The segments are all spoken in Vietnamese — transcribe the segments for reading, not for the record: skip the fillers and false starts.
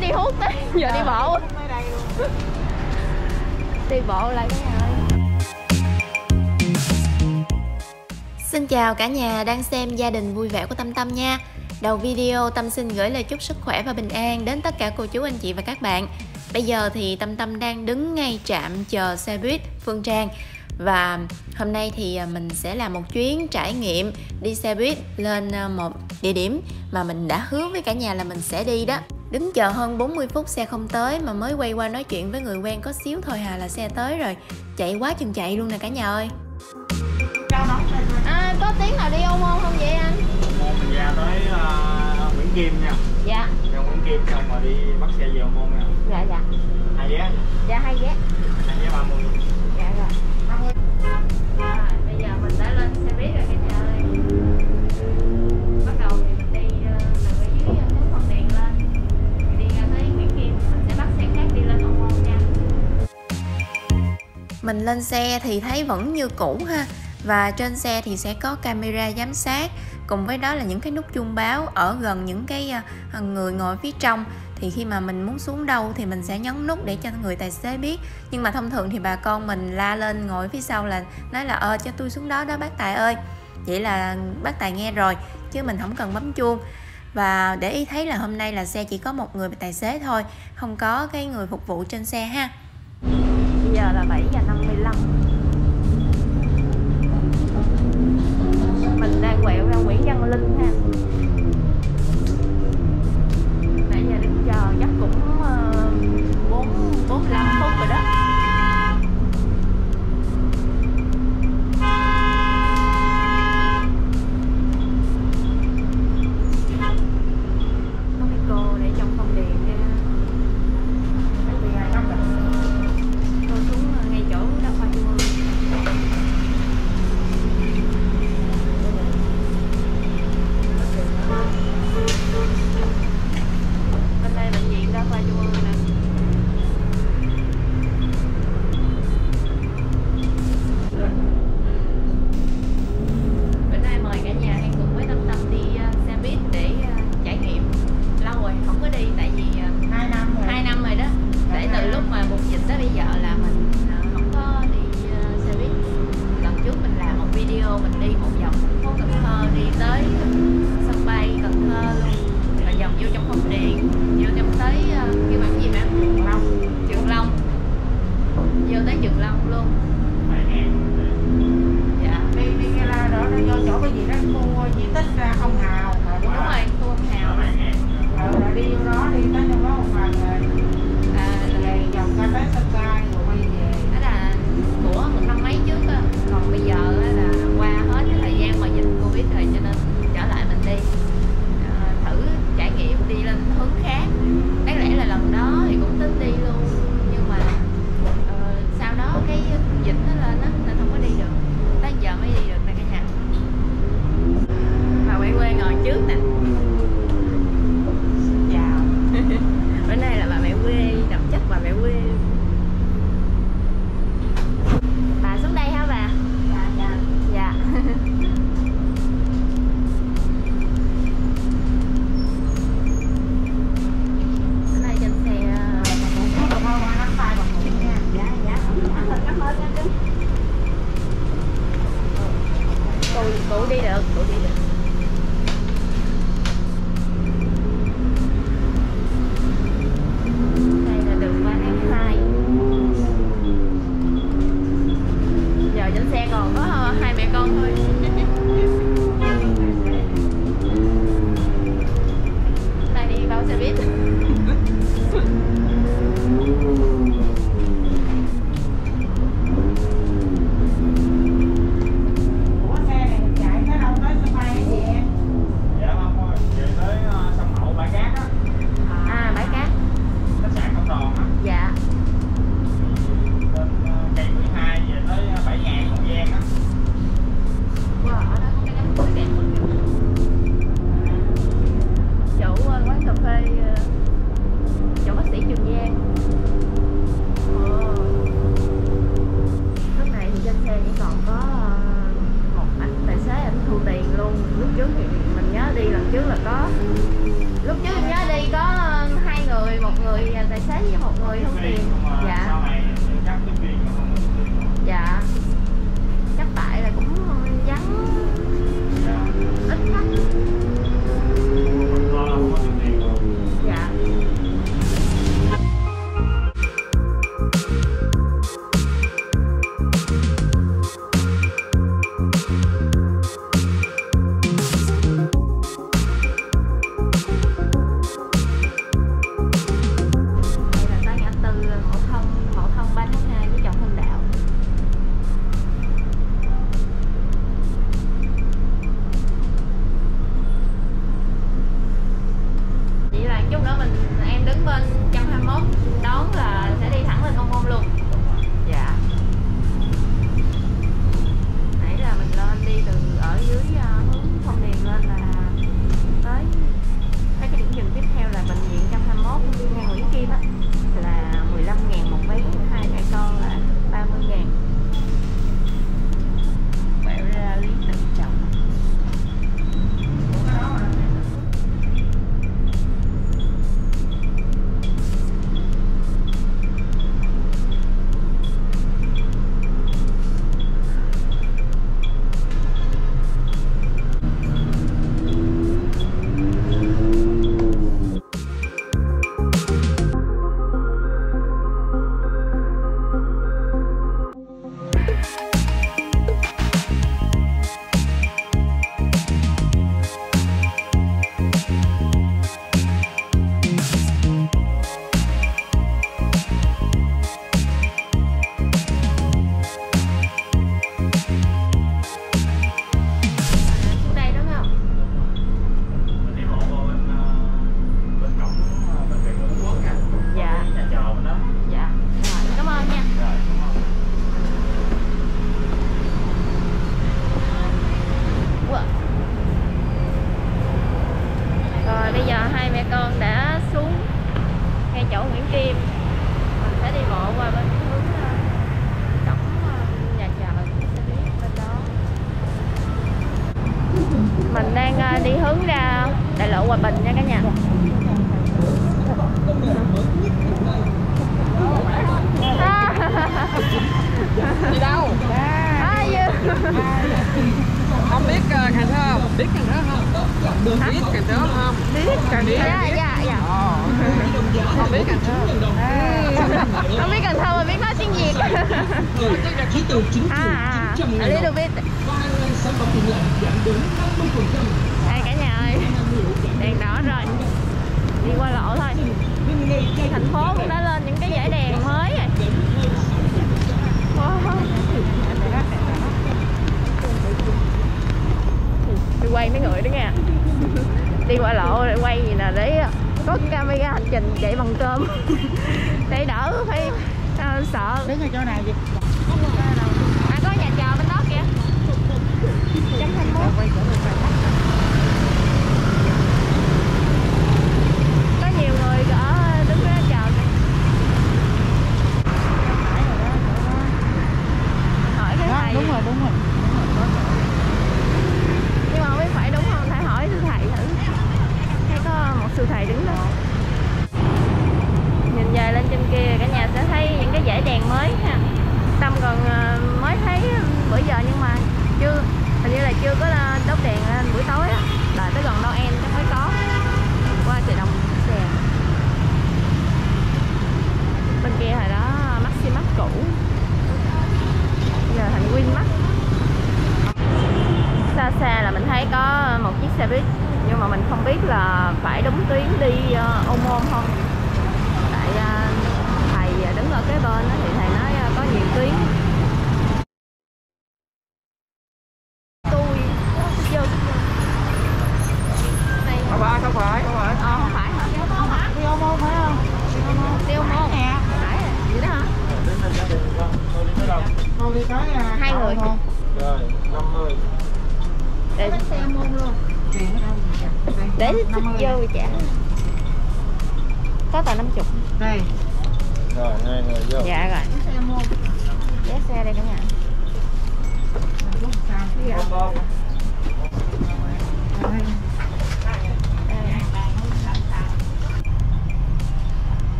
nãy đi hút tới giờ đi bộ. Đi bộ lại cái nhà. Xin chào cả nhà đang xem Gia Đình Vui Vẻ Của Tâm Tâm nha. Đầu video Tâm xin gửi lời chúc sức khỏe và bình an đến tất cả cô chú anh chị và các bạn. Bây giờ thì Tâm Tâm đang đứng ngay trạm chờ xe buýt Phương Trang. Và hôm nay thì mình sẽ làm một chuyến trải nghiệm đi xe buýt lên một địa điểm mà mình đã hứa với cả nhà là mình sẽ đi đó. Đứng chờ hơn 40 phút xe không tới mà mới quay qua nói chuyện với người quen có xíu thôi hà là xe tới rồi. Chạy quá chừng chạy luôn nè cả nhà ơi. À, có tiếng nào đi Ô Môn không vậy anh? Ô Môn mình ra tới Nguyễn Kim nha. Dạ. Ra Nguyễn Kim xong rồi đi bắt xe về Ô Môn nha. Dạ dạ. Hai vé. Dạ hai vé. Hai vé 30. Dạ rồi. 30. À, bây giờ mình đã lên xe buýt rồi cả nhà ơi. Bắt đầu thì mình đi từ ở dưới phố Phong Điền lên. Đi ra tới Nguyễn Kim mình sẽ bắt xe khác đi lên Ô Môn nha. Mình lên xe thì thấy vẫn như cũ ha. Và trên xe thì sẽ có camera giám sát, cùng với đó là những cái nút chuông báo ở gần những cái người ngồi phía trong. Thì khi mà mình muốn xuống đâu thì mình sẽ nhấn nút để cho người tài xế biết. Nhưng mà thông thường thì bà con mình la lên ngồi phía sau là nói là cho tôi xuống đó đó bác Tài ơi. Vậy là bác Tài nghe rồi chứ mình không cần bấm chuông. Và để ý thấy là hôm nay là xe chỉ có một người tài xế thôi, không có cái người phục vụ trên xe ha. Bây giờ là 7:55. Mình đang quẹo ra Nguyễn Văn Linh ha. Nãy giờ đứng chờ chắc cũng 45 phút rồi đó. Có cái cô để trong Phong Điền nha. Cô xuống ngay chỗ đã khoai mưa. Thank you. xế với một người không tiền. Dạ. Dạ. Chắc tại là cũng vắng, ít khách. Dạ.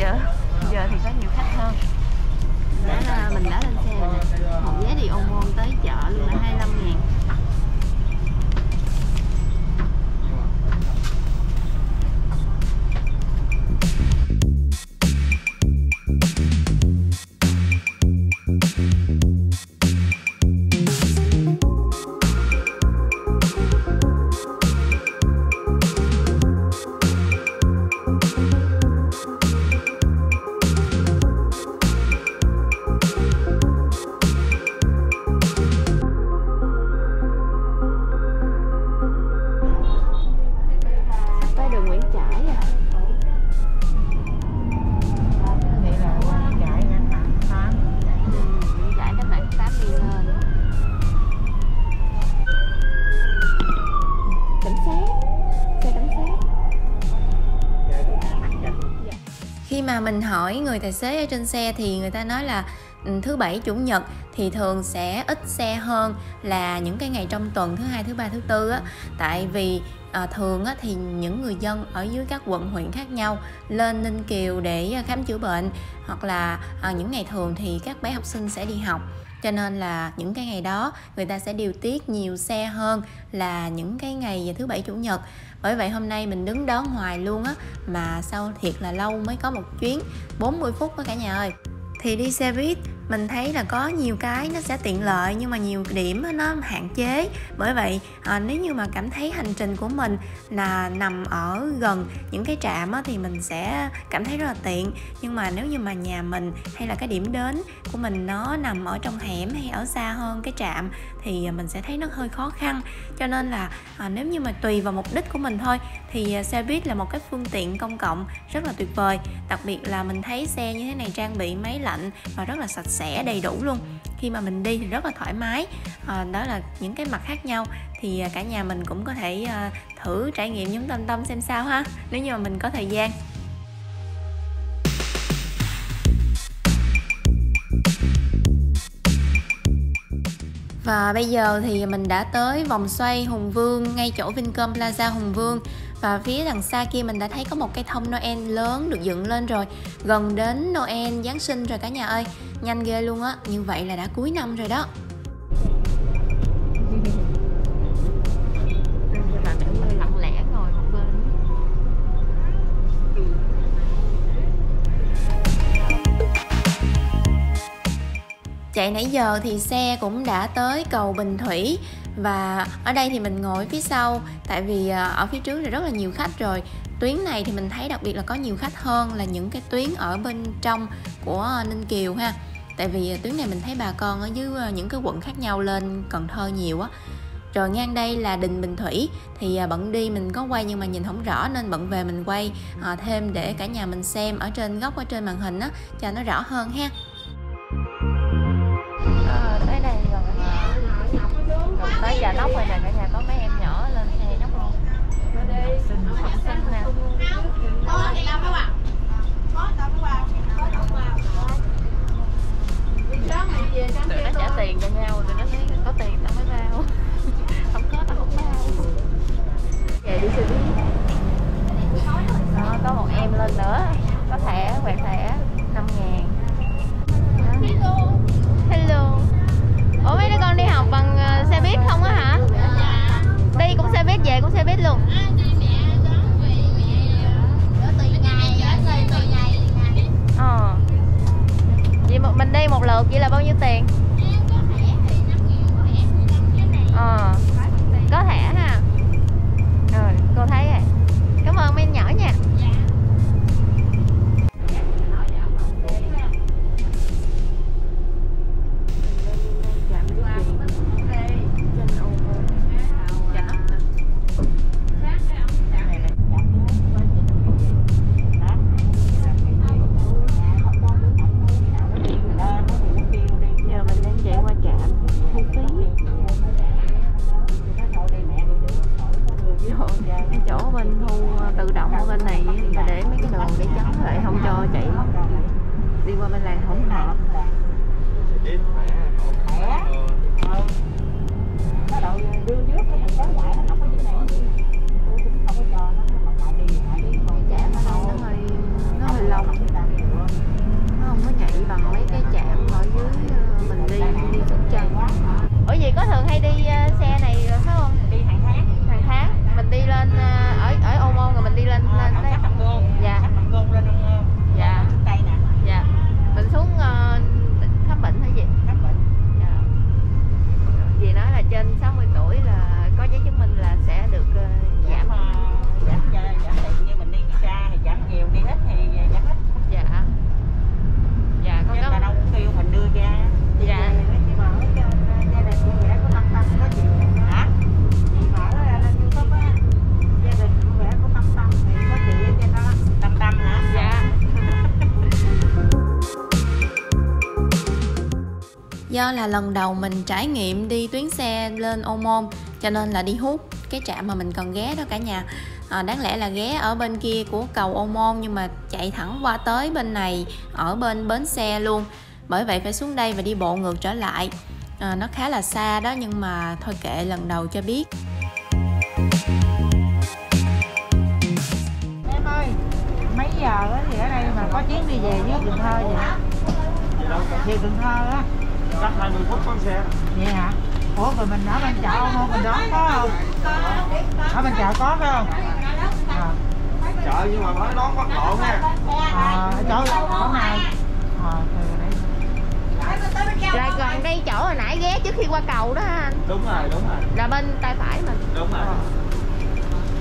giờ thì có nhiều khách hơn. Mình đã lên xe rồi nè. Một vé đi Ô Môn tới chợ luôn là 25.000. Mà mình hỏi người tài xế ở trên xe thì người ta nói là thứ bảy chủ nhật thì thường sẽ ít xe hơn là những cái ngày trong tuần thứ hai, thứ ba, thứ tư á, tại vì thường á, thì những người dân ở dưới các quận huyện khác nhau lên Ninh Kiều để khám chữa bệnh, hoặc là những ngày thường thì các bé học sinh sẽ đi học, cho nên là những cái ngày đó người ta sẽ điều tiết nhiều xe hơn là những cái ngày thứ bảy chủ nhật. Bởi vậy hôm nay mình đứng đón hoài luôn á, mà sao thiệt là lâu mới có một chuyến, 40 phút đó cả nhà ơi. Thì đi xe buýt mình thấy là có nhiều cái nó sẽ tiện lợi nhưng mà nhiều điểm nó hạn chế. Bởi vậy nếu như mà cảm thấy hành trình của mình là nằm ở gần những cái trạm thì mình sẽ cảm thấy rất là tiện. Nhưng mà nếu như mà nhà mình hay là cái điểm đến của mình nó nằm ở trong hẻm hay ở xa hơn cái trạm thì mình sẽ thấy nó hơi khó khăn. Cho nên là nếu như mà tùy vào mục đích của mình thôi thì xe buýt là một cái phương tiện công cộng rất là tuyệt vời. Đặc biệt là mình thấy xe như thế này trang bị máy lạnh và rất là sạch sẽ đầy đủ luôn. Khi mà mình đi thì rất là thoải mái. Đó là những cái mặt khác nhau thì cả nhà mình cũng có thể thử trải nghiệm giống Tâm Tâm xem sao ha, nếu như mà mình có thời gian. Và bây giờ thì mình đã tới vòng xoay Hùng Vương ngay chỗ Vincom Plaza Hùng Vương. Và phía đằng xa kia mình đã thấy có một cái thông Noel lớn được dựng lên rồi. Gần đến Noel, Giáng sinh rồi cả nhà ơi. Nhanh ghê luôn á, như vậy là đã cuối năm rồi đó. Chạy nãy giờ thì xe cũng đã tới cầu Bình Thủy. Và ở đây thì mình ngồi phía sau, tại vì ở phía trước thì rất là nhiều khách rồi. Tuyến này thì mình thấy đặc biệt là có nhiều khách hơn là những cái tuyến ở bên trong của Ninh Kiều ha. Tại vì tuyến này mình thấy bà con ở dưới những cái quận khác nhau lên Cần Thơ nhiều á. Rồi ngang đây là Đình Bình Thủy. Thì bận đi mình có quay nhưng mà nhìn không rõ, nên bận về mình quay thêm để cả nhà mình xem ở trên góc, ở trên màn hình á, cho nó rõ hơn ha. Tới giờ nóc rồi nè, cả nhà có mấy em nhỏ lên xe nóc luôn. Học sinh nè. Tụi nó trả tiền cho nhau, tụi nó thấy có tiền tao mới bao. Không có tao không bao. Về đi xe buýt. Đó, có một em lên nữa, có thẻ, quẹt thẻ 5.000. Hello. Ủa mấy đứa con đi học bằng xe buýt không á hả? Dạ. Đi cũng xe buýt, về cũng xe buýt luôn. Ờ. Vậy mình đi một lượt vậy là bao nhiêu tiền? Ờ. Có thẻ ha. Rồi, cô thấy rồi. Cảm ơn mấy nhỏ nha. Nó hơi lâu. Do là lần đầu mình trải nghiệm đi tuyến xe lên Ô Môn cho nên là đi hút cái trạm mà mình cần ghé đó cả nhà. Đáng lẽ là ghé ở bên kia của cầu Ô Môn nhưng mà chạy thẳng qua tới bên này ở bên bến xe luôn. Bởi vậy phải xuống đây và đi bộ ngược trở lại. Nó khá là xa đó nhưng mà thôi kệ, lần đầu cho biết. Em ơi, mấy giờ thì ở đây mà có chuyến đi về với Cần Thơ vậy? Về Cần Thơ á. Chắc 20 phút con xe. Vậy hả? Ủa rồi mình ở bên chợ Ô Môn mình đón có không? Ở bên chợ có phải không? Chợ nhưng mà mới đón bắt lộ nha. Chỗ chỗ này. Rồi còn đây chỗ hồi nãy ghé trước khi qua cầu đó anh. Đúng rồi. Là bên tay phải mình. Đúng rồi.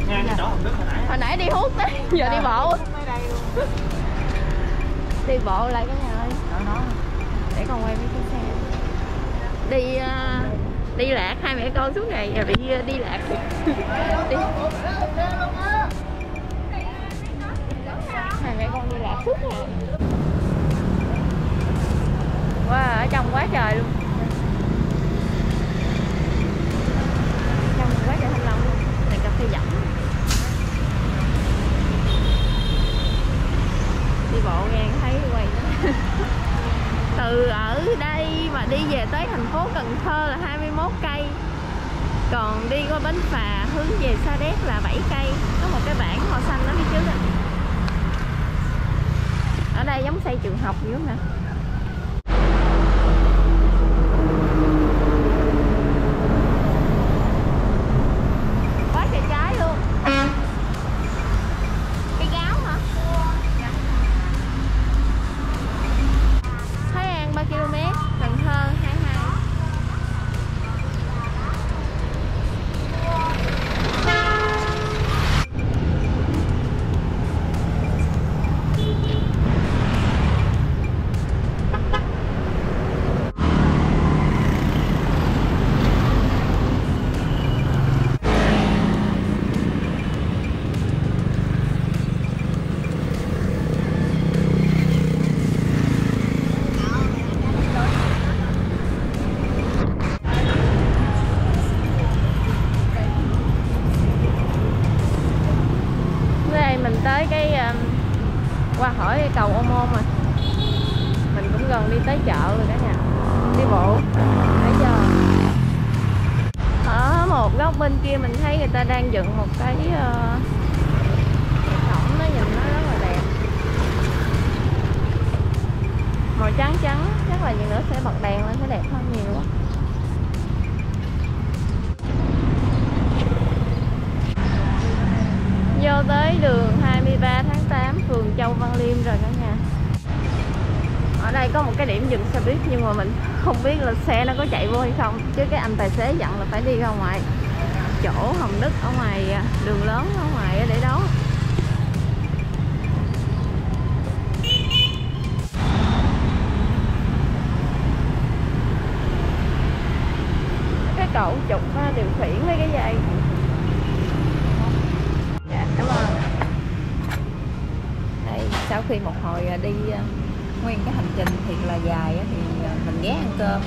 Ngang chỗ Hồng Đức hồi nãy. Hồi nãy đi hút đấy, giờ đi bộ. Đi bộ lại cái nhà ơi. Để con quay mấy cái xe. Đi lạc hai mẹ con suốt ngày bị đi lạc. Đi. Hai mẹ con đi lạc suốt ngày. Wow, ở trong quá trời luôn. Trong quá trời thanh long luôn. Này cà phê dẫm. Đi bộ ngang thấy quay nữa. Từ ở đây mà đi về tới thành phố Cần Thơ là 21 cây. Còn đi qua bến phà hướng về Sa Đéc là 7 cây. Có một cái bảng màu xanh đó phía trước đó. Ở đây giống xây trường học dữ nè. Qua khỏi cầu Ô Môn rồi. Mình cũng gần đi tới chợ rồi cả nhà. Đi bộ nãy giờ. Ở một góc bên kia mình thấy người ta đang dựng một cái cổng, nó nhìn nó rất là đẹp. Màu trắng trắng, chắc là gì nữa sẽ bật đèn lên sẽ đẹp hơn nhiều quá. Vô tới đường 23 tháng 8 phường Châu Văn Liêm rồi cả nhà. Ở đây có một cái điểm dừng xe buýt nhưng mà mình không biết là xe nó có chạy vô hay không. Chứ cái anh tài xế dặn là phải đi ra ngoài chỗ Hồng Đức ở ngoài đường lớn ở ngoài để đón. Cái cậu chụp điều khiển với cái dây. Sau khi một hồi đi nguyên cái hành trình thiệt là dài thì mình ghé ăn cơm.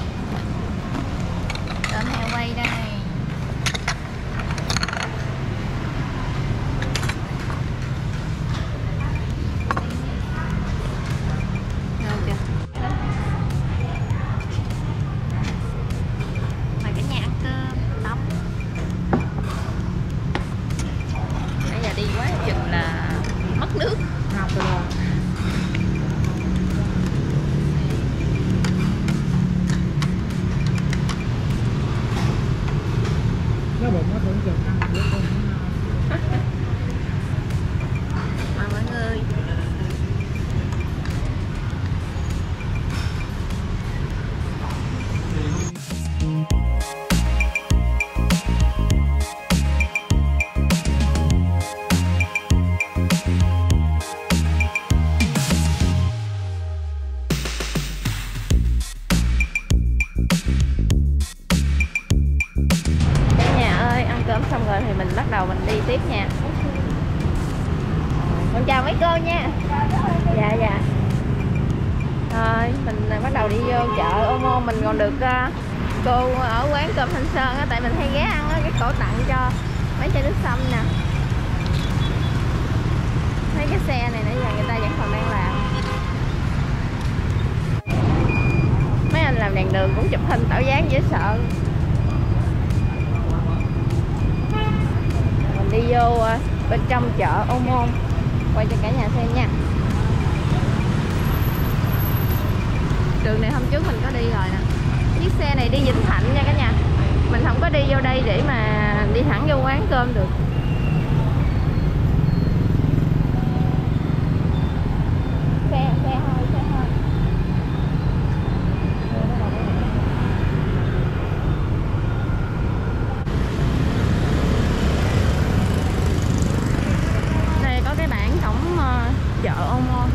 Tôm heo quay đây. Mời cả nhà ăn cơm tấm. Nãy giờ đi quá chừng là mất nước. Ngọc rồi. Con chào mấy cô nha. Dạ. Rồi mình bắt đầu đi vô chợ Ô Môn. Mình còn được cô ở quán cơm Thanh Sơn á, tại mình hay ghé ăn á, cái cổ tặng cho mấy chai nước sâm nè. Thấy cái xe này nãy giờ người ta vẫn còn đang làm. Mấy anh làm đèn đường cũng chụp hình tảo dáng dễ sợ. Mình đi vô bên trong chợ Ô Môn, quay cho cả nhà xem nha. Đường này hôm trước mình có đi rồi nè. Chiếc xe này đi Vĩnh Thạnh nha cả nhà. Mình không có đi vô đây để mà đi thẳng vô quán cơm được. Xe hơi. Đây có cái bảng cổng chợ Ô Môn.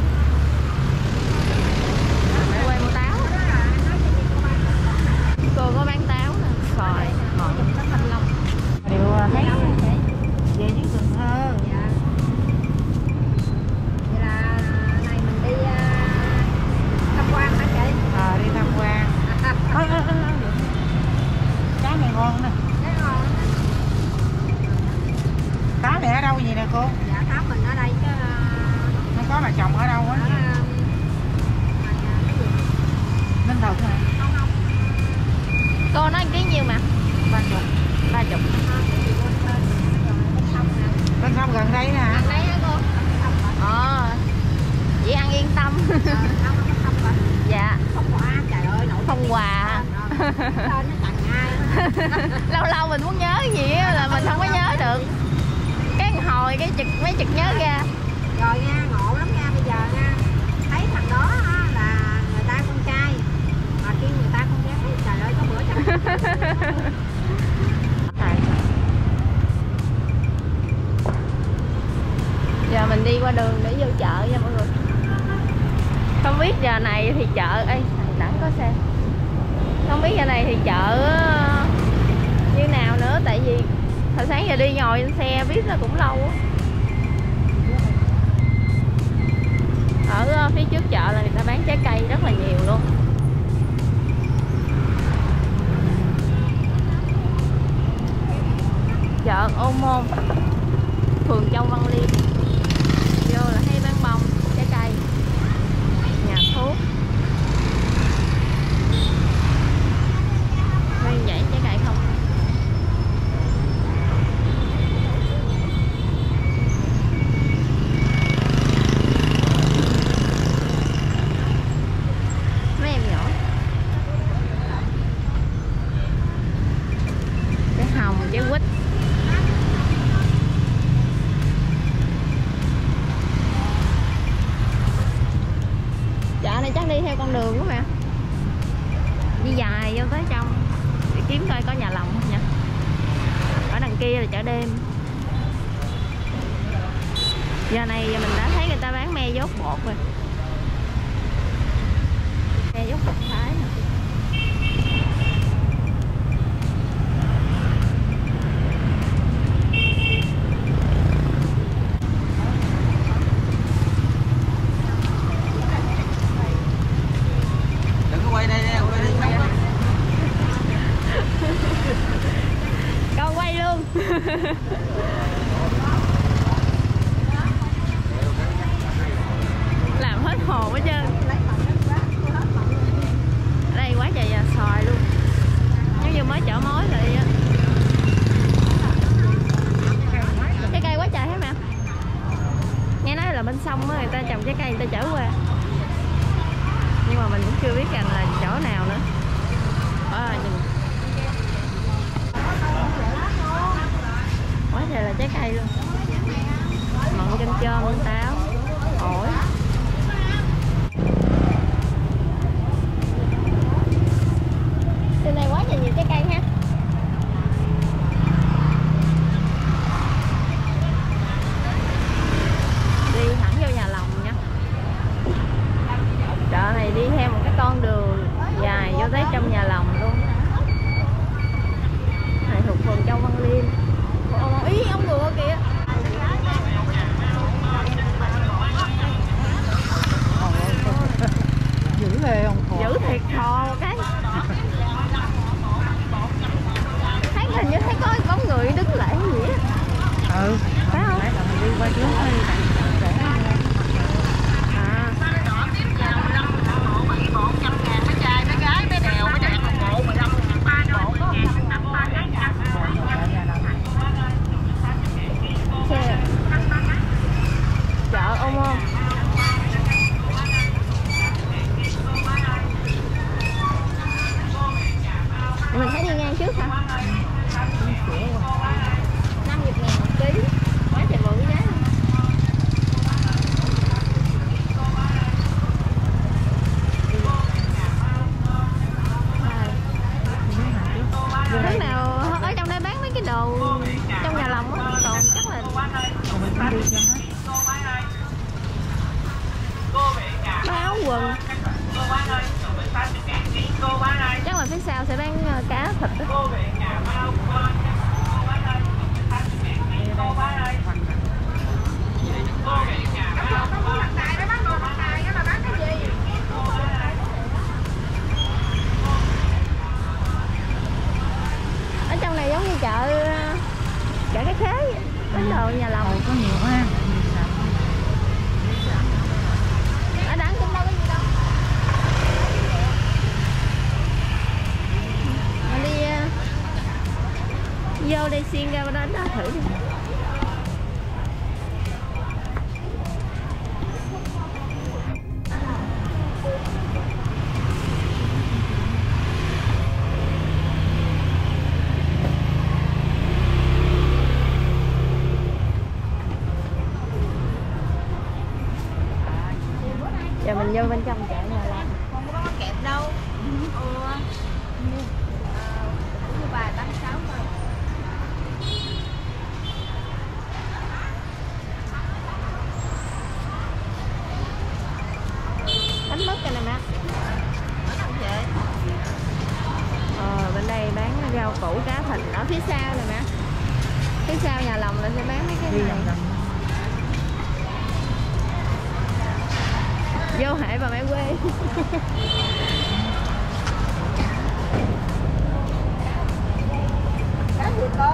Lâu lâu mình muốn nhớ gì á là mình không có nhớ được. Cái hồi cái chực mấy chực nhớ ra. Rồi nha, ngộ lắm nha, bây giờ nha. Thấy thằng đó là người ta con trai mà khi người ta không dám, trời ơi có bữa chắc. Giờ mình đi qua đường để vô chợ nha mọi người. Không biết giờ này thì chợ ấy đẳng có xe. Không biết giờ này thì chợ như nào nữa, tại vì hồi sáng giờ đi ngồi trên xe biết nó cũng lâu á. Ở phía trước chợ là người ta bán trái cây rất là nhiều luôn. Chợ Ô Môn, phường Châu Văn Liêm. Vô là hay bán bông, trái cây, nhà thuốc. Vậy trái cây không? Mấy em nhỏ. Trái hồng, trái quýt. Chợ này chắc đi theo con đường quá mẹ. Đi dài vô tới trong. Kiếm coi có nhà lòng không nha. Ở đằng kia là chợ đêm. Giờ này mình đã thấy người ta bán me dốt bột rồi. Me dốt bột Thái nè. Làm hết hồn hết trơn. Ở đây quá trời là xoài luôn. Giống như mới chở mối rồi á. Trái cây quá trời hết mẹ. Nghe nói là bên sông á, người ta trồng trái cây người ta chở qua. Nhưng mà mình cũng chưa biết rằng là chỗ nào nữa. Quá trời là trái cây luôn. Mận chanh chôm, táo, ổi. Trên này quá trời nhiều trái cây ha. Đi thẳng vô nhà lòng nha. Chợ này đi theo một cái con đường dài vô tới trong nhà lòng luôn. Này thuộc phường Châu Văn Liêm. Ý ông ngựa kìa. Mình phải đi ngang trước hả? 50.000 một ký. Quá trời bự giá luôn. Lúc nào ở trong đây bán mấy cái đồ trong nhà lòng á, còn chắc là áo quần. Chắc là phía sau sẽ bán cá thịt đó. Ở trong này giống như chợ chợ Cái Khế, bánh đồ nhà lòng có nhiều ha. Vô đây xiên ra đó nó thử đi. Giờ mình vô bên trong chợ này là không có bán kẹp đâu. Củ cá thịt ở phía sau này nè, phía sau nhà lòng là sẽ bán mấy cái này. Vô hệ bà mẹ quê. Cá gì cô?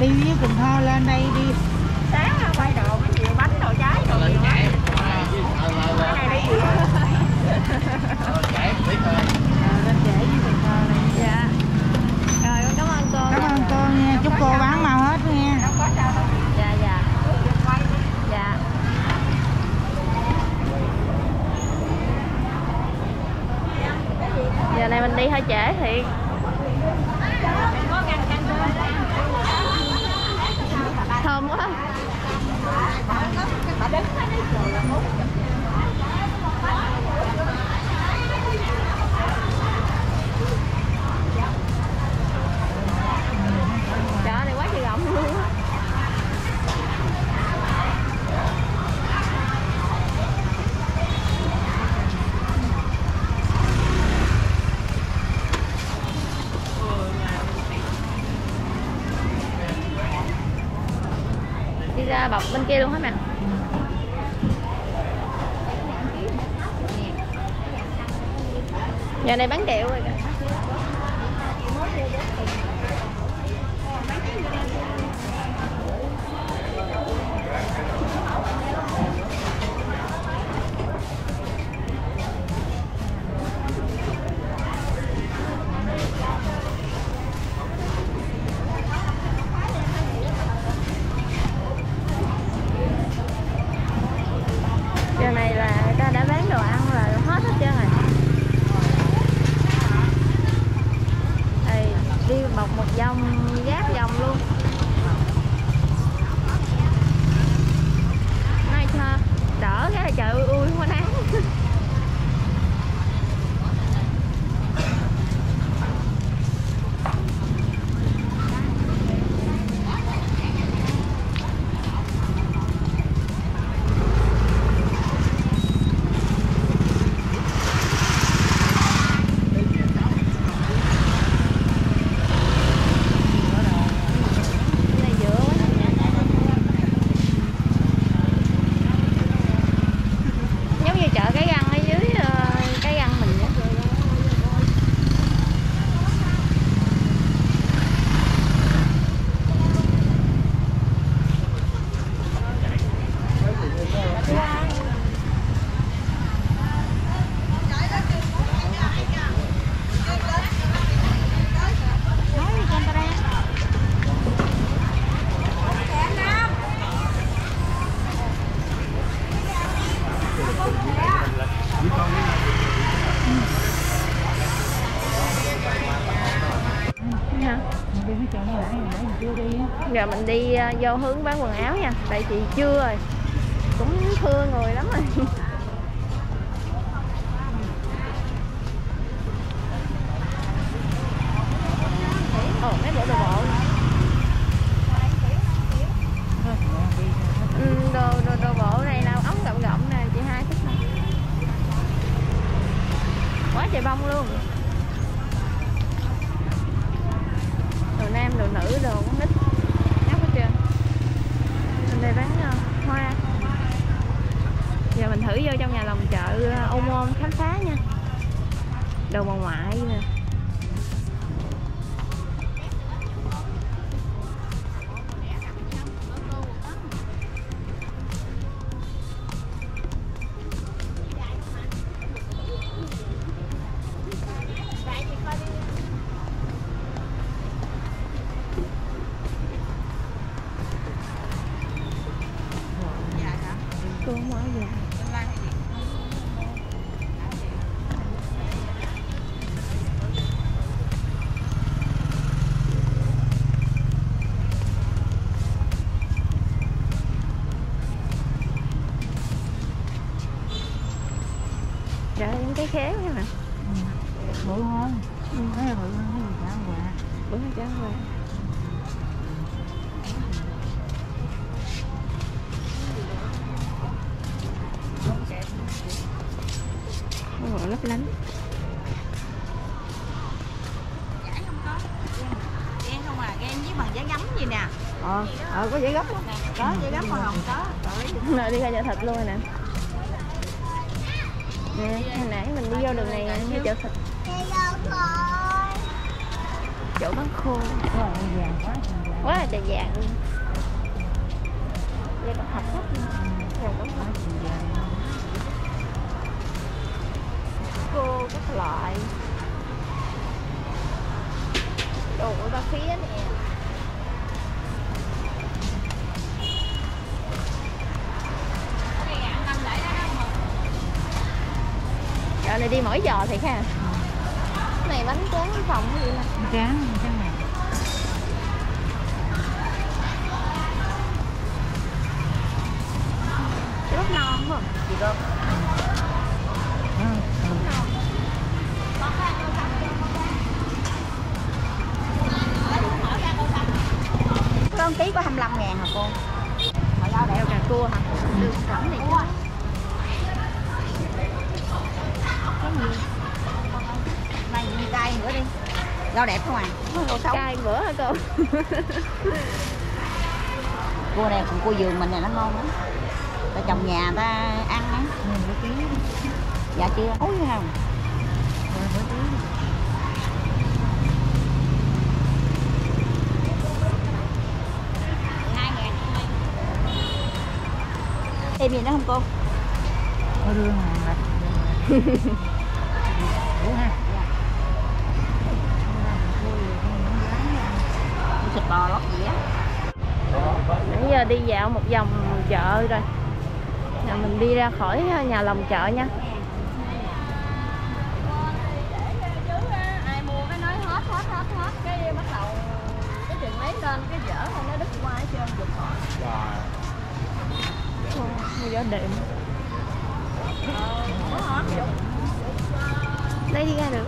đi với Cần Thơ lên đây đi. Sáng quay đồ với nhiều bánh đồ trái đồ gì đó. Cái này đi gì đó. Chạy tiếp rồi. Lên trễ với Cần Thơ lên. Dạ. Rồi con cảm ơn cô. Cảm ơn cô nha. Chúc cô bán mau hết nha. Không có sao đâu. Dạ dạ. Dạ. Giờ này mình đi hơi trễ thiệt. Thơm quá. Chợ này quá trời rộng luôn. Ra bọc bên kia luôn hả mẹ? Giờ này bán kẹo rồi kìa. Giờ mình đi vô hướng bán quần áo nha. Tại chị chưa rồi. Cũng thưa người lắm rồi. Ồ, mấy bộ đồ bộ. Đồ bộ này là ống gọng gọng nè. Chị hai thích nè. Quá trời bông luôn. Đồ nam, đồ nữ, đồ con nít. Đây bán hoa. Giờ mình thử vô trong nhà lòng chợ Ô Môn khám phá nha. Đồ bà ngoại nè. Cái khéo nha mà. Bự hơn. Cái bự hơn cái gì cả quà. Bự hơn cả quà. Nó gọi lấp lánh. Dạ không có. Ghen không à, ghen với bằng giấy gấm gì nè. Có giấy gấm luôn nè. Có giấy gấm mà không có. Rồi đi ra chợ thịt luôn rồi nè. Hồi nãy mình đi vô đường này như chợ thịt. Chỗ bán khô. Ồ, vàng quá. quá là đa dạng luôn. Đây còn học hết cô các loại đồ ở ba phía nè. Chợ này đi mỗi giờ thiệt ha. Cái này bánh tráng phòng cái gì nè. Tráng này. Cái bắp non không? Gì cơ? Con ký có 25.000 hả cô? Họ đeo càng cua hả? Đường cẩm này quá. Này như cay nữa đi. Rau đẹp không à? Cay bữa hả cô? Cua này cũng cua vườn mình này nó ngon lắm. Ta trồng nhà ta ăn á. Dạ chưa? Ối không? Thêm gì nữa không cô? Có đưa mà. Đúng ha. Thịt bò lóc gì á. Bây giờ đi dạo một vòng chợ rồi. Nhà mình đi ra khỏi nhà lòng chợ nha. Ai mua cái nói hết cái bắt đầu cái chuyện lấy lên cái dở không nó đứt qua hết trơn được rồi. Bây giờ đệm. Đây đi ra được.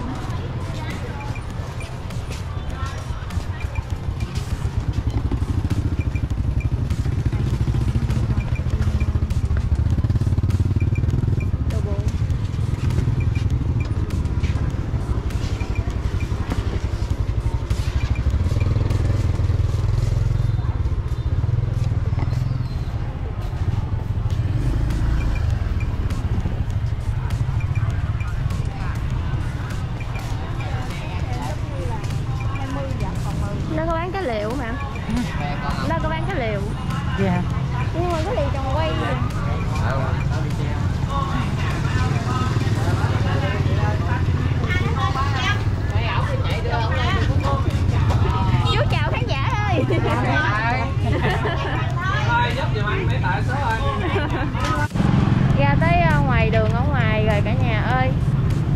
Ra tới ngoài đường ở ngoài rồi cả nhà ơi,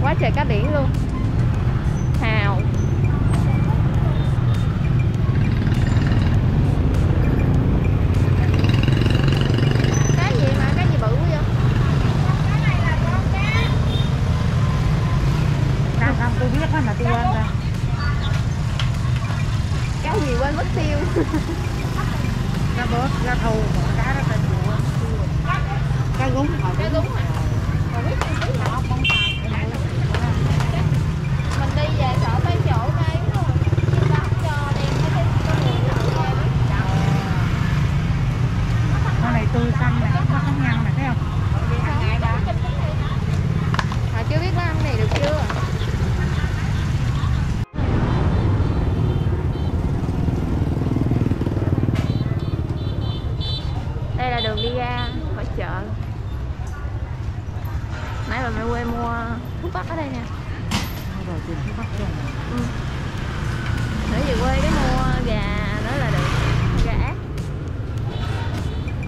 quá trời cá biển luôn. Hào cá gì mà cá gì bự quá vậy? Cái này là con cá. Sao không tôi biết quá mà tôi quên rồi. Cá gì quên mất tiêu. Cá bớt, cá thù, cá đó là gì? Cá gúng. Cá gúng à? Còn biết cái thứ nào không? Mình đi về sợ tới chỗ này rồi. Người ta không cho đem cái thứ con này tươi xanh này, nó có ngăn này thấy không? Họ chưa biết nó ăn này được chưa? Đi ra khỏi chợ. Nãy bà mẹ quê mua thuốc bắc ở đây nè. Rồi tìm thuốc bắc luôn. Nãy về quê cái mua gà đó là được. Gà ác.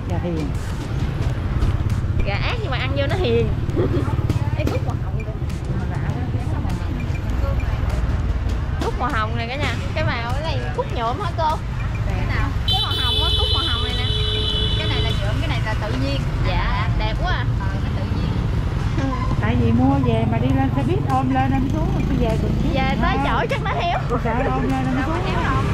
Gà hiền. Gà ác nhưng mà ăn vô nó hiền. Cái cúc màu hồng kìa. Cúc màu hồng này cả nhà. Cái màu cái này cúc nhuộm hả cô? Cái nào? Cái màu hồng á, cúc màu hồng này nè. Cái này là tự nhiên. Dạ, đẹp quá à. Nó tự nhiên. Tại vì mua về mà đi lên xe buýt ôm lên ôm xuống rồi tôi về cũng về tới chỗ chắc nó héo. Sợ ôm lên ôm xuống. Héo không?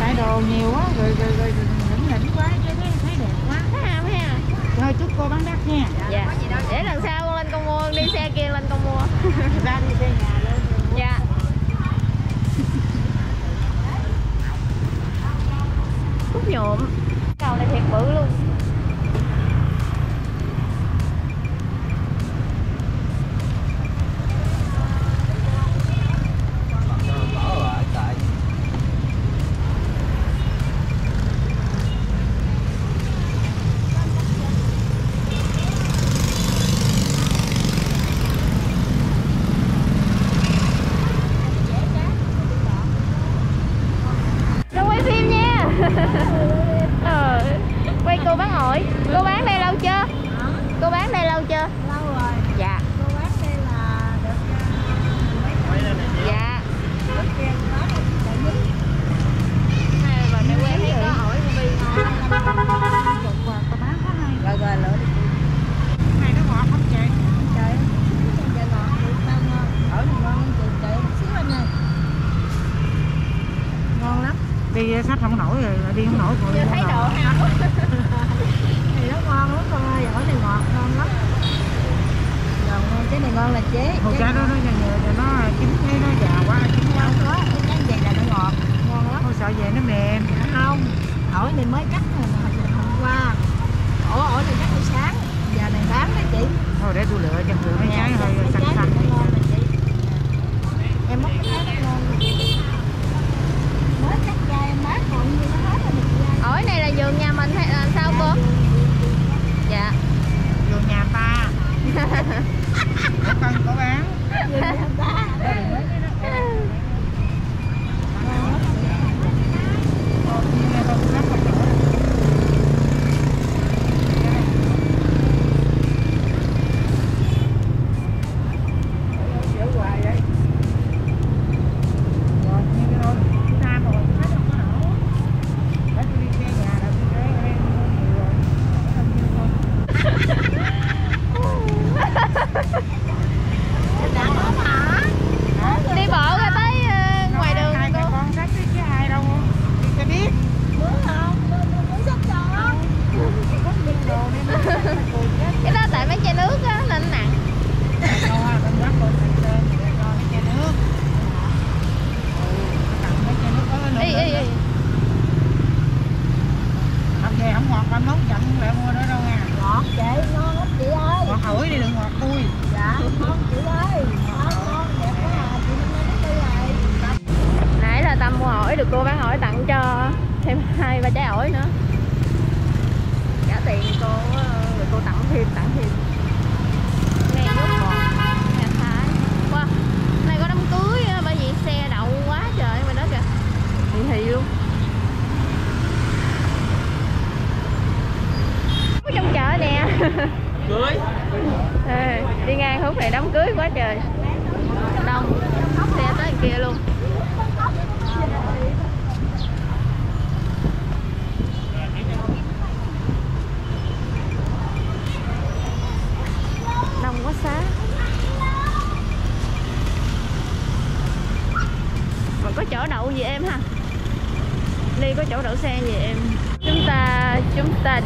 Tại đồ nhiều quá rồi lỉnh quá chứ thấy đẹp quá. Thấy ha mấy ha. Thôi chúc cô bán đắt nha. Dạ. Có gì đâu. Để lần sau con lên con mua, đi xe kia lên con mua. Ra đi xe nhà lên. Dạ. Cúc nhuộm. Cầu này thiệt bự luôn. Quay cô bán ổi. Cô bán đây lâu chưa? Cô bán đây lâu chưa? Lâu rồi. Dạ. Cô bán đây là được. Dạ. Vào đây quay thấy có ổi vì ngon. Rồi lửa đi. Này nó ngọt không chị? Trời. Trời ngọt được bao ngon. Ổi ngon chị xíu anh ơi. Ngon lắm. Đi khách không nổi rồi, đi không nổi rồi. Chưa thấy đồ ha. Thì nó ngon lắm con ơi, ổi này ngọt ngon lắm. Ngon, cái này ngon là chế. Hồi cá đó nó chín thấy nó già quá, chín quá. Không có, cái vậy là nó ngọt, ngon lắm. Thôi sợ về nó mềm. Không, ổi này mới cắt hôm qua. Ổi này cắt buổi sáng, giờ này bán đó chị. Thôi để tôi lựa cho lựa mấy trái hơi xanh xanh. Ngon là chị. Em móc cái trái nó ngon. Mới cắt ra em bán còn như nó hết rồi. Ổi này là vườn nhà mình hay là sao cô? Dạ. Vườn nhà ta. Để con có bán. Vườn nhà ta.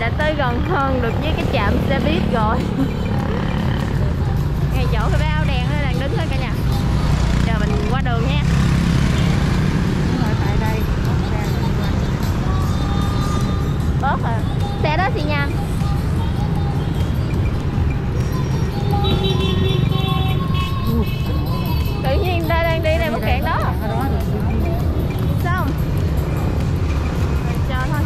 Đã tới gần hơn được với cái trạm xe buýt rồi. Ngay chỗ cái áo đen nó đang đứng thôi cả nhà. Giờ mình qua đường nha. Rồi tại đây bớt à. Xe đó xi nhan. Tự nhiên ta đang đi đây bất kẹt đó. Sao? Chờ thôi.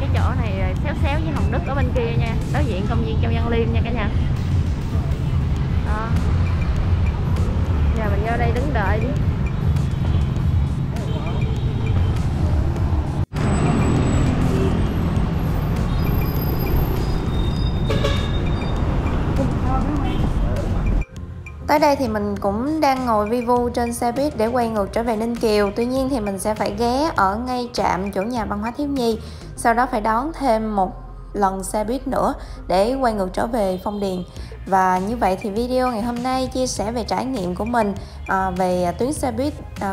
Cái chỗ này xéo xéo với Hồng Đức ở bên kia nha, đối diện công viên Châu Văn Liêm nha cả nhà. Đó. Giờ mình vô đây đứng đợi đi. Tới đây thì mình cũng đang ngồi vi vu trên xe buýt để quay ngược trở về Ninh Kiều. Tuy nhiên thì mình sẽ phải ghé ở ngay trạm chủ nhà văn hóa thiếu nhi. Sau đó phải đón thêm một lần xe buýt nữa để quay ngược trở về Phong Điền. Và như vậy thì video ngày hôm nay chia sẻ về trải nghiệm của mình về tuyến xe buýt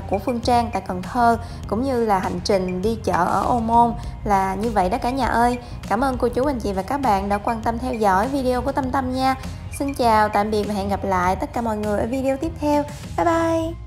của Phương Trang tại Cần Thơ, cũng như là hành trình đi chợ ở Ô Môn là như vậy đó cả nhà ơi. Cảm ơn cô chú anh chị và các bạn đã quan tâm theo dõi video của Tâm Tâm nha. Xin chào, tạm biệt và hẹn gặp lại tất cả mọi người ở video tiếp theo. Bye bye!